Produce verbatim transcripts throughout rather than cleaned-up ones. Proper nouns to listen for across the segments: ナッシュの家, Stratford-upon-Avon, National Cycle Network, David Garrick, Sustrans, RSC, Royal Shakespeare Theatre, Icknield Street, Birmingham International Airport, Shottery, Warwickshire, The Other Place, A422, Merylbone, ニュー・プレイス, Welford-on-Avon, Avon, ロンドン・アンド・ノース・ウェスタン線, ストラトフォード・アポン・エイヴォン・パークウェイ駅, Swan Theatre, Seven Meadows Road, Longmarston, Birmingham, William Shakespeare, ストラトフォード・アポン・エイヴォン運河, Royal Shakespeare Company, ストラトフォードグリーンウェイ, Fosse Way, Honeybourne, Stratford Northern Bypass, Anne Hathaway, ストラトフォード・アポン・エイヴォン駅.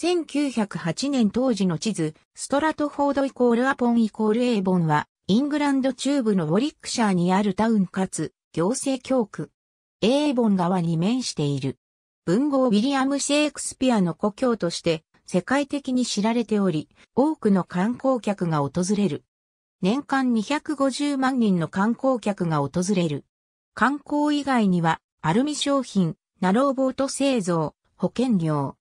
せんきゅうひゃくはちねん当時の地図、ストラトフォードイコールアポンイコールエイボンは、イングランド中部のウォリックシャーにあるタウンかつ、行政教区。エイボン川に面している。文豪ウィリアム・シェイクスピアの故郷として、世界的に知られており、多くの観光客が訪れる。年間にひゃくごじゅうまんにんの観光客が訪れる。観光以外には、アルミ商品、ナローボート製造、保険料。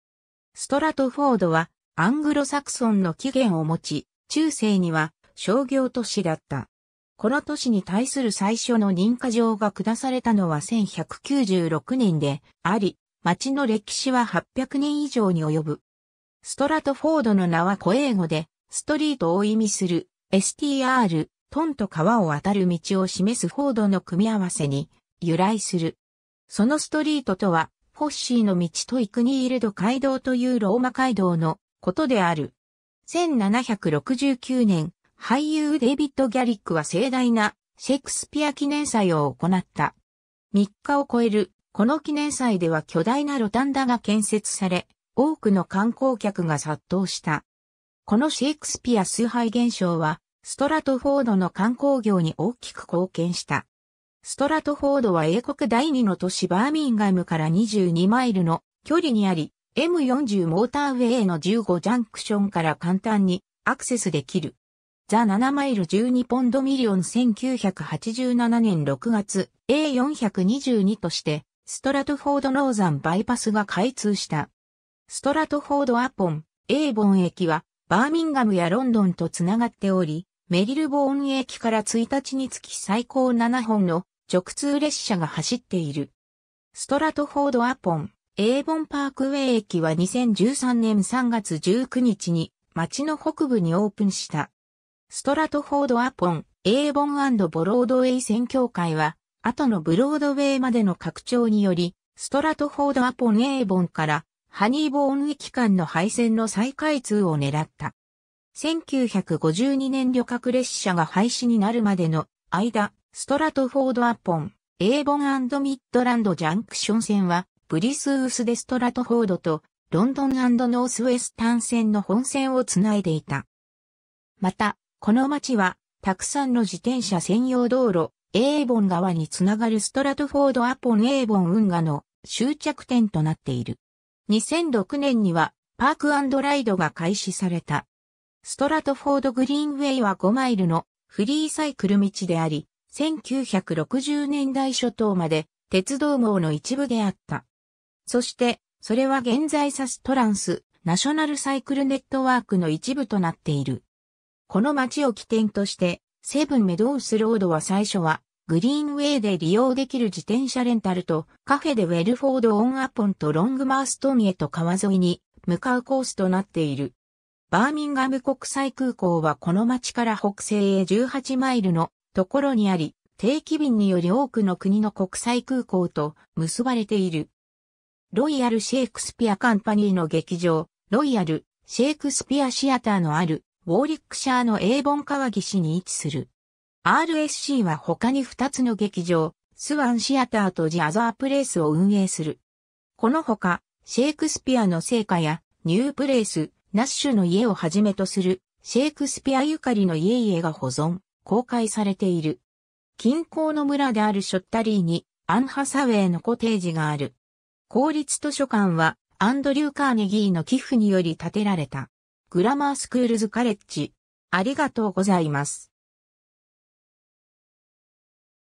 ストラトフォードは、アングロサクソンの起源を持ち、中世には商業都市だった。この都市に対する最初の認可状が下されたのはせんひゃくきゅうじゅうろくねんであり、町の歴史ははっぴゃくねん以上に及ぶ。ストラトフォードの名は古英語で、ストリートを意味する、エスティーアール、トンと川を渡る道を示すフォードの組み合わせに、由来する。そのストリートとは、フォッシーの道とイクニールド街道というローマ街道のことである。せんななひゃくろくじゅうきゅうねん、俳優デイビッド・ギャリックは盛大なシェイクスピア記念祭を行った。みっかを超える、この記念祭では巨大なロタンダが建設され、多くの観光客が殺到した。このシェイクスピア崇拝現象は、ストラトフォードの観光業に大きく貢献した。ストラトフォードは英国第二の都市バーミンガムからにじゅうにマイルの距離にあり、エムよんじゅう モーターウェイのじゅうごジャンクションから簡単にアクセスできる。ザ・ななマイルじゅうにポンドミリオンせんきゅうひゃくはちじゅうななねんろくがつ エーよんひゃくにじゅうに として、ストラトフォードノーザンバイパスが開通した。ストラトフォードアポン、エイボン駅は、バーミンガムやロンドンとつながっており、メリルボーン駅からいちにちにつき最高ななほんの直通列車が走っている。ストラトフォードアポン、エイボンパークウェイ駅はにせんじゅうさんねんさんがつじゅうくにちに町の北部にオープンした。ストラトフォードアポン、エイボン&ブロードウェイ宣教会は、後のブロードウェイまでの拡張により、ストラトフォードアポンエイボンから、ハニーボーン駅間の廃線の再開通を狙った。せんきゅうひゃくごじゅうにねん旅客列車が廃止になるまでの間、ストラトフォードアポン、エイボン&ミッドランドジャンクション線は、ブリスウスでストラトフォードとロンドン&ノースウェスタン線の本線をつないでいた。また、この町は、たくさんの自転車専用道路、エイボン川につながるストラトフォードアポンエイボン運河の終着点となっている。にせんろくねんにはパーク&ライドが開始された。ストラトフォードグリーンウェイはごマイルのフリーサイクル道であり、せんきゅうひゃくろくじゅうねんだい初頭まで鉄道網の一部であった。そして、それは現在サストランス、ナショナルサイクルネットワークの一部となっている。この街を起点として、セブンメドウスロードは最初は、グリーンウェイで利用できる自転車レンタルとカフェでウェルフォード・オン・アポンとロングマーストンへと川沿いに向かうコースとなっている。バーミンガム国際空港はこの町から北西へじゅうはちマイルのところにあり、定期便により多くの国の国際空港と結ばれている。ロイヤル・シェイクスピア・カンパニーの劇場、ロイヤル・シェイクスピア・シアターのあるウォーリックシャーのエイボン川岸に位置する。アールエスシー は他にふたつの劇場、スワンシアターとジ・アザープレイスを運営する。このほか、シェイクスピアの生家やニュープレイス、ナッシュの家をはじめとするシェイクスピアゆかりの家々が保存、公開されている。近郊の村であるショッタリーにアン・ハサウェイのコテージがある。公立図書館はアンドリュー・カーネギーの寄付により建てられた。グラマースクールズ・カレッジ。ありがとうございます。